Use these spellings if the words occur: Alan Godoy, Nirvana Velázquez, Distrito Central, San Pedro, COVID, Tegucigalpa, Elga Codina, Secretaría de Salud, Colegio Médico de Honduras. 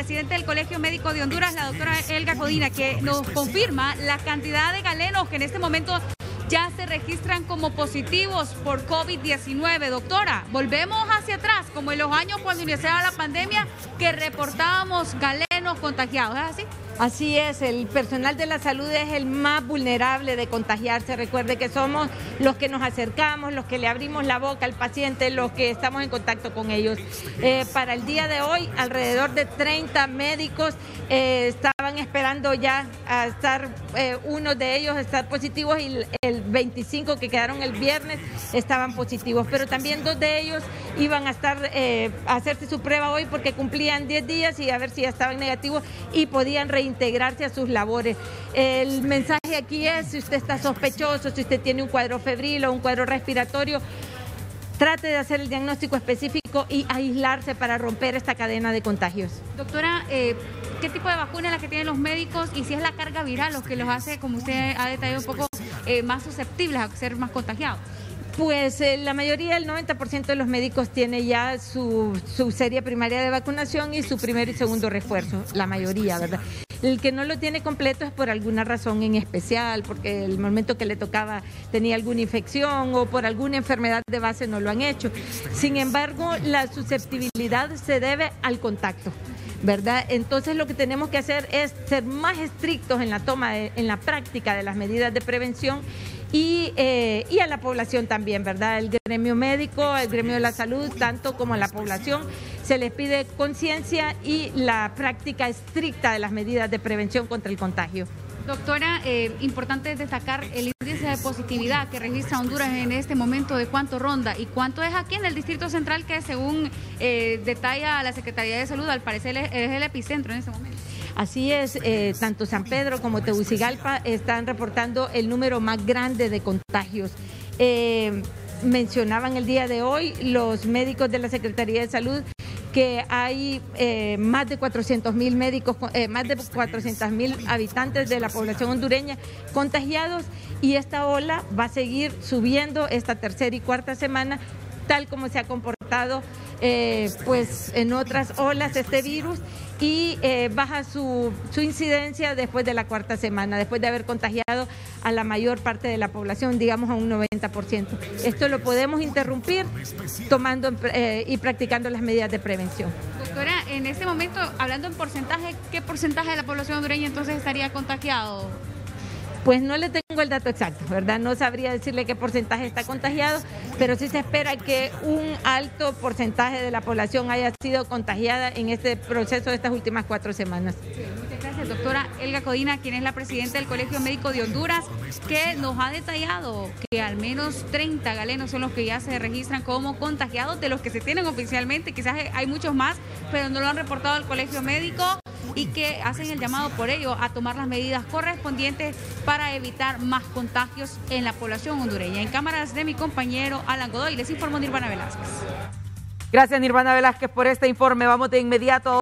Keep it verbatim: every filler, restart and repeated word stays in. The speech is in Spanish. presidente del Colegio Médico de Honduras, la doctora Elga Codina, que nos confirma la cantidad de galenos que en este momento ya se registran como positivos por COVID diecinueve. Doctora, volvemos hacia atrás, como en los años cuando iniciaba la pandemia, que reportábamos galenos contagiados, ¿es así? Así es, el personal de la salud es el más vulnerable de contagiarse. Recuerde que somos los que nos acercamos, los que le abrimos la boca al paciente, los que estamos en contacto con ellos. Eh, para el día de hoy, alrededor de treinta médicos eh, estaban esperando ya a estar, eh, uno de ellos estar positivos, y el veinticinco que quedaron el viernes estaban positivos. Pero también dos de ellos iban a estar eh, a hacerse su prueba hoy porque cumplían diez días y a ver si ya estaban negativos y podían reintegrarse integrarse a sus labores. El mensaje aquí es, si usted está sospechoso, si usted tiene un cuadro febril o un cuadro respiratorio, trate de hacer el diagnóstico específico y aislarse para romper esta cadena de contagios. Doctora, eh, ¿qué tipo de vacuna es la que tienen los médicos y si es la carga viral lo que los hace, como usted ha detallado un poco, eh, más susceptibles a ser más contagiados? Pues eh, la mayoría, el noventa por ciento de los médicos tiene ya su, su serie primaria de vacunación y su primero y segundo refuerzo, la mayoría, ¿verdad? El que no lo tiene completo es por alguna razón en especial, porque el momento que le tocaba tenía alguna infección o por alguna enfermedad de base no lo han hecho. Sin embargo, la susceptibilidad se debe al contacto, ¿verdad? Entonces lo que tenemos que hacer es ser más estrictos en la toma, de, en la práctica de las medidas de prevención y, eh, y a la población también, ¿verdad? El gremio médico, el gremio de la salud, tanto como a la población, se les pide conciencia y la práctica estricta de las medidas de prevención contra el contagio. Doctora, eh, importante destacar el índice de positividad que registra Honduras en este momento, de cuánto ronda y cuánto es aquí en el Distrito Central, que según eh, detalla la Secretaría de Salud, al parecer es el epicentro en este momento. Así es, eh, tanto San Pedro como Tegucigalpa están reportando el número más grande de contagios. Eh, mencionaban el día de hoy los médicos de la Secretaría de Salud que hay eh, más de cuatrocientos mil médicos, eh, más de cuatrocientos mil habitantes de la población hondureña contagiados, y esta ola va a seguir subiendo esta tercera y cuarta semana, tal como se ha comportado eh, pues en otras olas este virus, y eh, baja su, su incidencia después de la cuarta semana, después de haber contagiado a la mayor parte de la población, digamos a un noventa por ciento. Esto lo podemos interrumpir tomando eh, y practicando las medidas de prevención. Doctora, en este momento, hablando en porcentaje, ¿qué porcentaje de la población hondureña entonces estaría contagiado? Pues no le tengo el dato exacto, ¿verdad? No sabría decirle qué porcentaje está contagiado, pero sí se espera que un alto porcentaje de la población haya sido contagiada en este proceso de estas últimas cuatro semanas. Sí, muchas gracias, doctora Elga Codina, quien es la presidenta del Colegio Médico de Honduras, que nos ha detallado que al menos treinta galenos son los que ya se registran como contagiados, de los que se tienen oficialmente, quizás hay muchos más, pero no lo han reportado al Colegio Médico, y que hacen el llamado por ello a tomar las medidas correspondientes para evitar más contagios en la población hondureña. En cámaras de mi compañero Alan Godoy, les informó Nirvana Velázquez. Gracias, Nirvana Velázquez, por este informe. Vamos de inmediato a